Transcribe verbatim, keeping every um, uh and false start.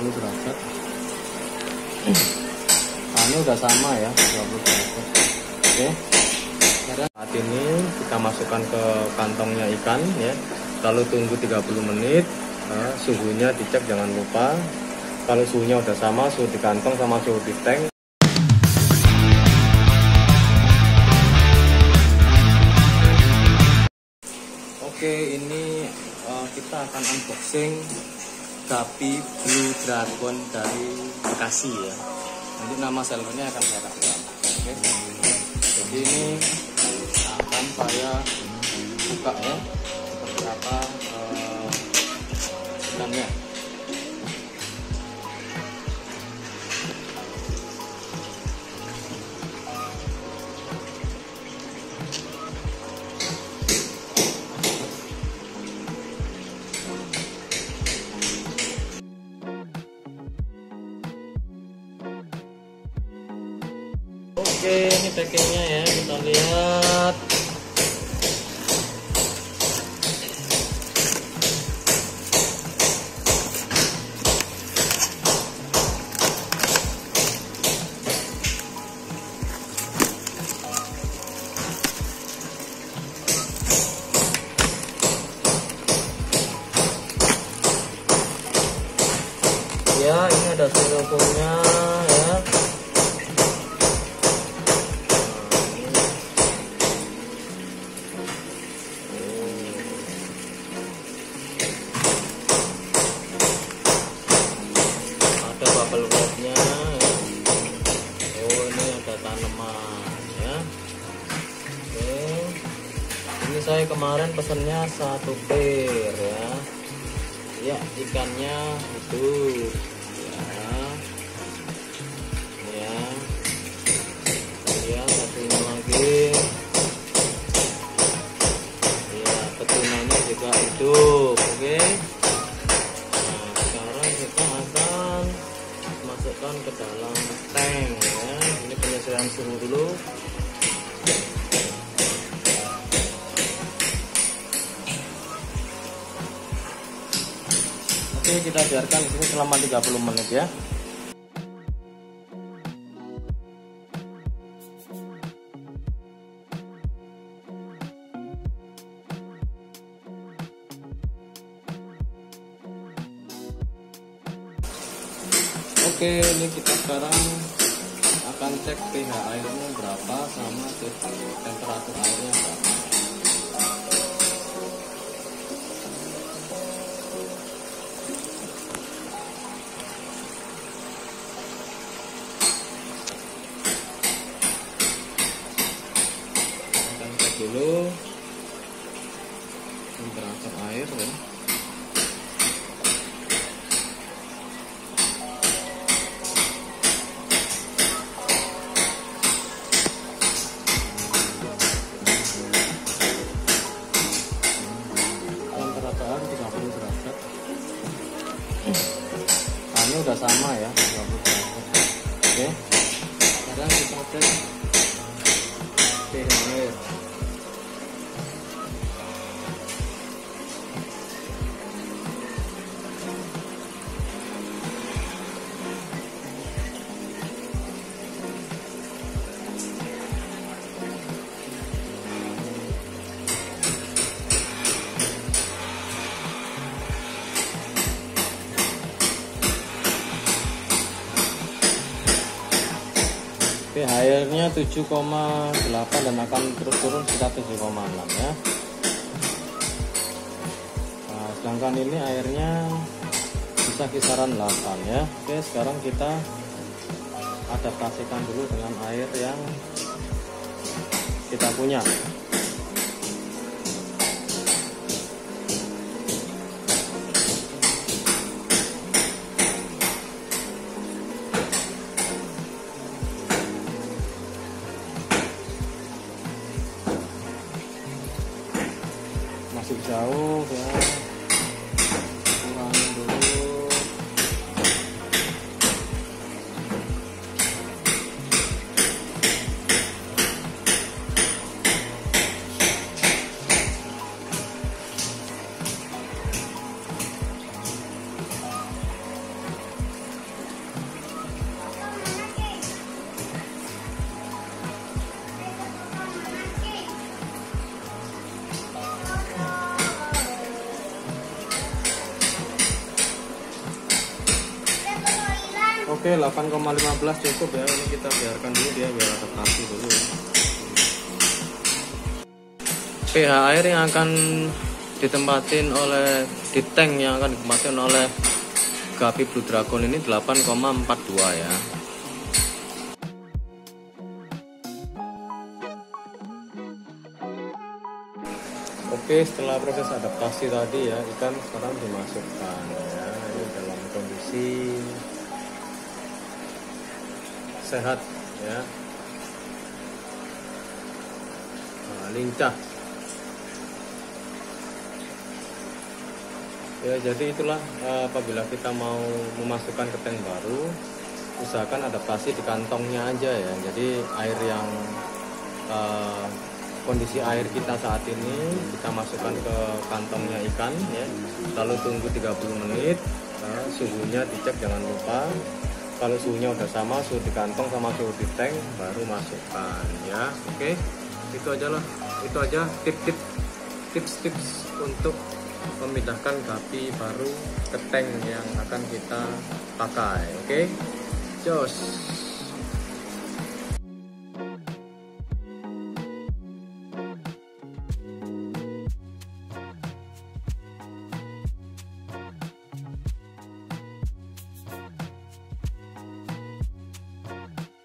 dua puluh derajat. Nah, ini udah sama ya, dua puluh derajat. Oke. Saat ini kita masukkan ke kantongnya ikan ya. Lalu tunggu tiga puluh menit. Nah, suhunya dicek jangan lupa. Kalau suhunya udah sama, suhu di kantong sama suhu di tank. Oke, ini uh, kita akan unboxing Guppy Blue Dragon dari Bekasi ya. Nanti nama sellernya akan saya kasih. Oke. Jadi ini akan saya buka ya, seperti apa uh, ikannya. Oke, ini packingnya ya, kita lihat. Ya, ini ada styrofoamnya ya. Peluputnya, oh ini ada tanaman ya. Oke, ini saya kemarin pesennya satu pair ya. Ya, ikannya itu ya, ya, ya satunya lagi, ya ketunanya juga hidup, oke. Nah, sekarang kita akan masukkan ke dalam tank ya. Ini penyesuaian suhu dulu. Oke, kita biarkan di sini selama tiga puluh menit ya. Oke, ini kita sekarang akan cek pH airnya berapa sama temperatur airnya berapa. Kita cek dulu temperatur air ya. Nah, ini udah sama ya. Oke. Sekarang kita cek pH air. Airnya tujuh koma delapan dan akan terus turun sekitar tujuh koma enam ya. Nah, sedangkan ini airnya bisa kisaran delapan ya. Oke, sekarang kita adaptasikan dulu dengan air yang kita punya. Jauh ya, kurangin dulu. Oke, delapan koma lima belas cukup ya. Ini kita biarkan dulu dia biar adaptasi dulu ya. pH air yang akan ditempatin oleh di tank yang akan ditempatin oleh Guppy Blue Dragon ini delapan koma empat dua ya. Oke, setelah proses adaptasi tadi ya, ikan sekarang dimasukkan ya. Ini dalam kondisi sehat ya, nah, lincah ya. Jadi itulah, apabila kita mau memasukkan ke tank baru, usahakan adaptasi di kantongnya aja ya. Jadi air yang uh, kondisi air kita saat ini kita masukkan ke kantongnya ikan ya, lalu tunggu tiga puluh menit. Nah, suhunya dicek jangan lupa, kalau suhunya udah sama, suhu di kantong sama suhu di tank, baru masukkan ya. Oke, itu aja lah, itu aja tips-tips tips-tips untuk memindahkan guppy baru ke tank yang akan kita pakai. Oke, jos.